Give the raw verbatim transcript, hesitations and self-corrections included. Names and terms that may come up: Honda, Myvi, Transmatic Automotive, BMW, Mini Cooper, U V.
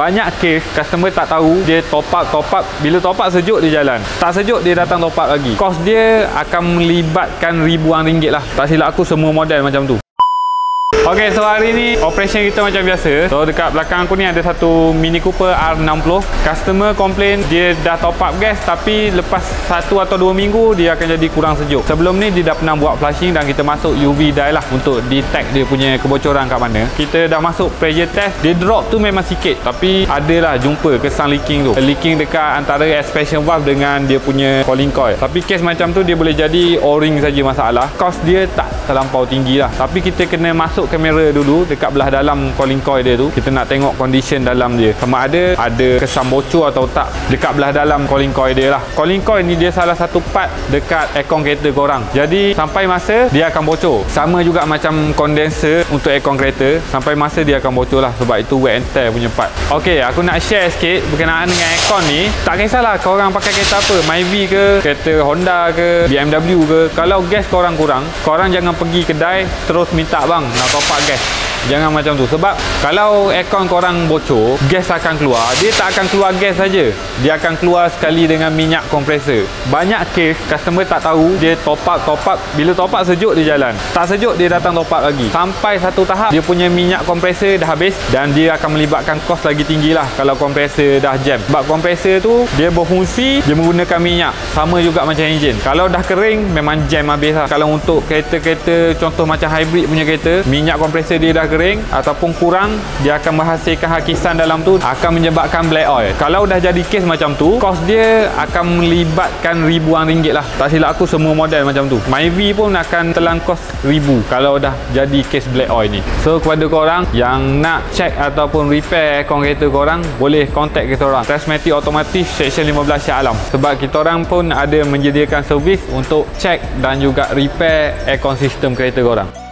Banyak case customer tak tahu, dia top up top up bila top up sejuk dia jalan, tak sejuk dia datang top up lagi. Kos dia akan melibatkan ribuan ringgit lah, tak silap aku semua model macam tu. Ok, so hari ni operation kita macam biasa. So dekat belakang aku ni ada satu Mini Cooper R enam puluh. Customer complain dia dah top up gas, tapi lepas satu atau dua minggu dia akan jadi kurang sejuk. Sebelum ni dia dah pernah buat flushing dan kita masuk U V dye lah untuk detect dia punya kebocoran kat mana. Kita dah masuk pressure test, dia drop tu memang sikit, tapi adalah jumpa kesan leaking tu, leaking dekat antara expansion valve dengan dia punya cooling coil. Tapi kes macam tu dia boleh jadi o-ring saja masalah. Cost dia tak terlampau tinggi lah, tapi kita kena masuk kamera dulu dekat belah dalam cooling coil dia tu. Kita nak tengok condition dalam dia, sama ada ada kesan bocor atau tak dekat belah dalam cooling coil dia lah. Cooling coil ni dia salah satu part dekat aircon kereta korang, jadi sampai masa dia akan bocor. Sama juga macam condenser untuk aircon kereta, sampai masa dia akan bocor lah, sebab itu wear and tear punya part. Ok, aku nak share sikit berkenaan dengan aircon ni. Tak kisahlah korang pakai kereta apa, Myvi ke, kereta Honda ke, B M W ke, kalau gas korang kurang, korang jangan pergi kedai terus minta bang nak top up gas. Jangan macam tu, sebab kalau aircon korang bocor, gas akan keluar. Dia tak akan keluar gas saja, dia akan keluar sekali dengan minyak kompresor. Banyak case customer tak tahu, dia top up top up bila top up sejuk dia jalan, tak sejuk dia datang top up lagi, sampai satu tahap dia punya minyak kompresor dah habis dan dia akan melibatkan kos lagi tinggi lah kalau kompresor dah jam. Sebab kompresor tu dia berfungsi, dia menggunakan minyak. Sama juga macam enjin, kalau dah kering memang jam habis lah. Kalau untuk kereta-kereta contoh macam hybrid punya kereta, minyak kompresor dia dah kering ataupun kurang, dia akan menghasilkan hakisan dalam tu, akan menyebabkan black oil. Kalau dah jadi kes macam tu, kos dia akan melibatkan ribuan ringgit lah, tak silap aku semua model macam tu. Myvi pun akan telan kos ribu kalau dah jadi kes black oil ni. So kepada korang yang nak check ataupun repair aircon kereta korang, boleh contact kita orang Transmatic Automotive Section lima belas Shah Alam, sebab kita orang pun ada menyediakan servis untuk check dan juga repair aircon sistem kereta korang.